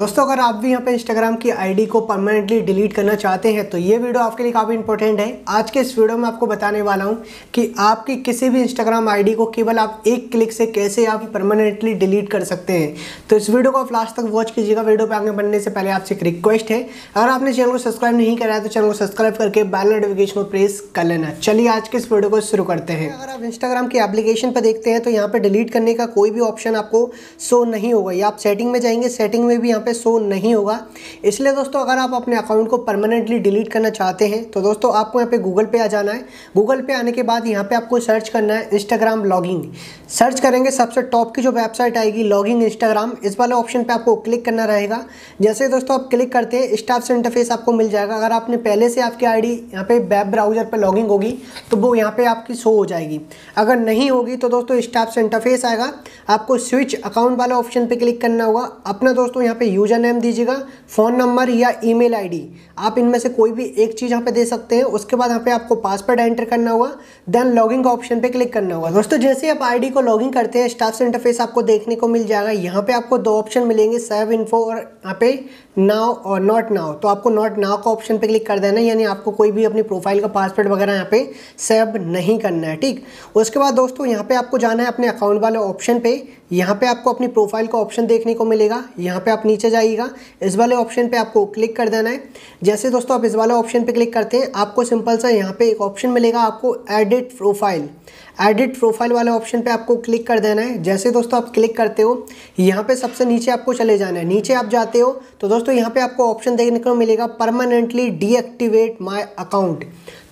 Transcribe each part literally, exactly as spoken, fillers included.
दोस्तों अगर आप भी यहाँ पे Instagram की आईडी को परमानेंटली डिलीट करना चाहते हैं तो ये वीडियो आपके लिए काफ़ी इंपॉर्टेंट है। आज के इस वीडियो में आपको बताने वाला हूँ कि आपकी किसी भी Instagram आईडी को केवल आप एक क्लिक से कैसे आप परमानेंटली डिलीट कर सकते हैं। तो इस वीडियो को आप लास्ट तक वॉच कीजिएगा। वीडियो पर आगे बढ़ने से पहले आपसे एक रिक्वेस्ट है, अगर आपने चैनल को सब्सक्राइब नहीं कराया तो चैनल को सब्सक्राइब करके बेल नोटिफिकेशन को प्रेस कर लेना। चलिए आज के इस वीडियो को शुरू करते हैं। अगर आप Instagram की एप्लीकेशन पर देखते हैं तो यहाँ पर डिलीट करने का कोई भी ऑप्शन आपको शो नहीं होगा। या आप सेटिंग में जाएंगे, सेटिंग में भी पे शो नहीं होगा। इसलिए दोस्तों अगर आप अपने अकाउंट को परमानेंटली डिलीट करना चाहते हैं तो दोस्तों आपको यहाँ पे गूगल पे आ जाना है। गूगल पे आने के बाद यहाँ पे आपको सर्च करना है इंस्टाग्राम लॉगिंग। सर्च करेंगे, सबसे टॉप की जो वेबसाइट आएगी लॉगिंग इंस्टाग्राम, इस वाले ऑप्शन पे आपको क्लिक करना रहेगा। जैसे दोस्तों आप क्लिक करते हैं स्टाफ से इंटरफेस आपको मिल जाएगा। अगर आपने पहले से आपकी आई डी यहाँ पे वेब ब्राउजर पर लॉगिंग होगी तो वो यहाँ पे आपकी शो हो जाएगी। अगर नहीं होगी तो दोस्तों स्टाफ से इंटरफेस आएगा, आपको स्विच अकाउंट वाला ऑप्शन पर क्लिक करना होगा। अपना दोस्तों यहाँ पे यूजर नेम दीजिएगा, फ़ोन नंबर या ईमेल आईडी, आप इनमें से कोई भी एक चीज़ यहाँ पे दे सकते हैं। उसके बाद यहाँ पे आपको पासवर्ड एंटर करना होगा, देन लॉगिंग का ऑप्शन पे क्लिक करना होगा। दोस्तों जैसे आप आईडी को लॉगिन करते हैं स्टाफ से इंटरफेस आपको देखने को मिल जाएगा। यहाँ पे आपको दो ऑप्शन मिलेंगे, सेव इन्फो और यहाँ पे नाउ और नॉट नाउ। तो आपको नॉट नाउ का ऑप्शन पे क्लिक कर देना, यानी आपको कोई भी अपनी प्रोफाइल का पासवर्ड वगैरह यहाँ पे सेव नहीं करना है, ठीक। उसके बाद दोस्तों यहाँ पे आपको जाना है अपने अकाउंट वाले ऑप्शन पे। यहाँ पे आपको अपनी प्रोफाइल का ऑप्शन देखने को मिलेगा, यहाँ पे आप नीचे जाइएगा, इस वाले ऑप्शन पे आपको क्लिक कर देना है। जैसे दोस्तों आप इस वाले ऑप्शन पे क्लिक करते हैं आपको सिंपल सा यहाँ पे एक ऑप्शन मिलेगा, आपको एडिट प्रोफाइल, एडिट प्रोफाइल वाले ऑप्शन पे आपको क्लिक कर देना है। जैसे दोस्तों आप क्लिक करते हो यहाँ पे सबसे नीचे आपको चले जाना है। नीचे आप जाते हो तो दोस्तों यहाँ पे आपको ऑप्शन देखने को मिलेगा परमानेंटली डीएक्टिवेट माय अकाउंट,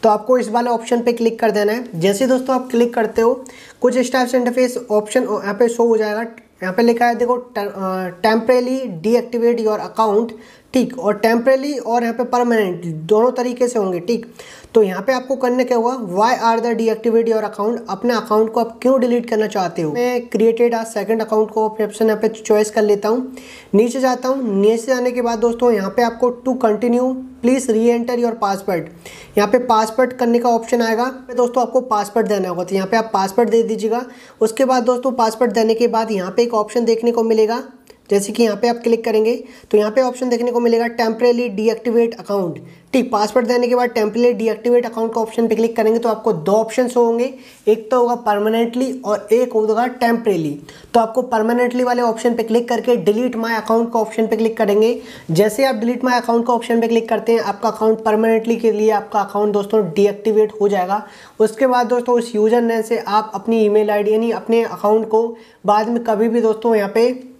तो आपको इस वाले ऑप्शन पे क्लिक कर देना है। जैसे दोस्तों आप क्लिक करते हो कुछ इस टाइप से इंटरफेस ऑप्शन यहाँ पे शो हो जाएगा। यहाँ पे लिखा है देखो टेम्परेली डीएक्टिवेट योर अकाउंट, ठीक, और टेम्परेली और यहाँ पे परमानेंट दोनों तरीके से होंगे, ठीक। तो यहाँ पे आपको करने क्या हुआ, why are the deactivate your account, अपने अकाउंट को आप क्यों डिलीट करना चाहते हो। मैं क्रिएटेड अ सेकंड अकाउंट को ऑप्शन यहाँ पे चॉइस कर लेता हूँ। नीचे जाता हूँ, नीचे जाने के बाद दोस्तों यहाँ पे आपको to continue please re enter your password, यहाँ पे पासवर्ड करने का ऑप्शन आएगा। दोस्तों आपको पासवर्ड देना होगा तो यहाँ पे आप पासवर्ड दे दीजिएगा। उसके बाद दोस्तों पासवर्ड देने के बाद यहाँ पे एक ऑप्शन देखने को मिलेगा, जैसे कि यहाँ पे आप क्लिक करेंगे तो यहाँ पे ऑप्शन देखने को मिलेगा टेम्परेली डीएक्टिवेट अकाउंट, ठीक। पासवर्ड देने के बाद टेम्परेली डीएक्टिवेट अकाउंट का ऑप्शन पे क्लिक करेंगे तो आपको दो ऑप्शन होंगे, एक तो होगा परमानेंटली और एक होगा टेम्परेली। तो आपको परमानेंटली वाले ऑप्शन पे क्लिक करके डिलीट माय अकाउंट का ऑप्शन पे क्लिक करेंगे। जैसे आप डिलीट माय अकाउंट का ऑप्शन पे क्लिक करते हैं आपका अकाउंट परमानेंटली के लिए आपका अकाउंट दोस्तों डीएक्टिवेट हो जाएगा। उसके बाद दोस्तों उस यूजर नेम से आप अपनी ईमेल आईडी यानी अपने अकाउंट को बाद में कभी भी दोस्तों यहाँ पे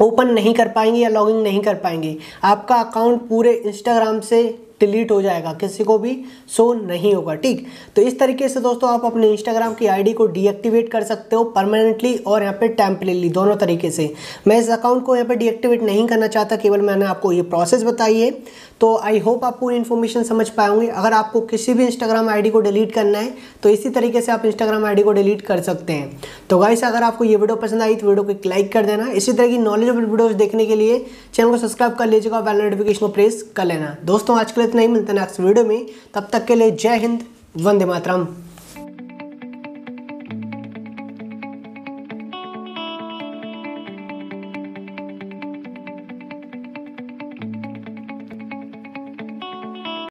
ओपन नहीं कर पाएंगे या लॉगिन नहीं कर पाएंगे। आपका अकाउंट पूरे इंस्टाग्राम से डिलीट हो जाएगा, किसी को भी शो नहीं होगा, ठीक। तो इस तरीके से दोस्तों आप अपने इंस्टाग्राम की आईडी को डीएक्टिवेट कर सकते हो परमानेंटली और यहाँ पे टेम्परेली दोनों तरीके से। मैं इस अकाउंट को यहाँ पे डीएक्टिवेट नहीं करना चाहता, केवल मैंने आपको ये प्रोसेस बताई है। तो आई होप आप पूरी इन्फॉर्मेशन समझ पाए होंगे। अगर आपको किसी भी इंस्टाग्राम आईडी को डिलीट करना है तो इसी तरीके से आप इंस्टाग्राम आईडी को डिलीट कर सकते हैं। तो गाइस अगर आपको ये वीडियो पसंद आई तो वीडियो को एक लाइक कर देना। इसी तरह की नॉलेजेबल वीडियोज़ देखने के लिए चैनल को सब्सक्राइब कर लीजिएगा, बेल नोटिफिकेशन को प्रेस कर लेना। दोस्तों आज के लिए नहीं मिलता नेक्स्ट वीडियो में, तब तक के लिए जय हिंद, वंदे मातरम।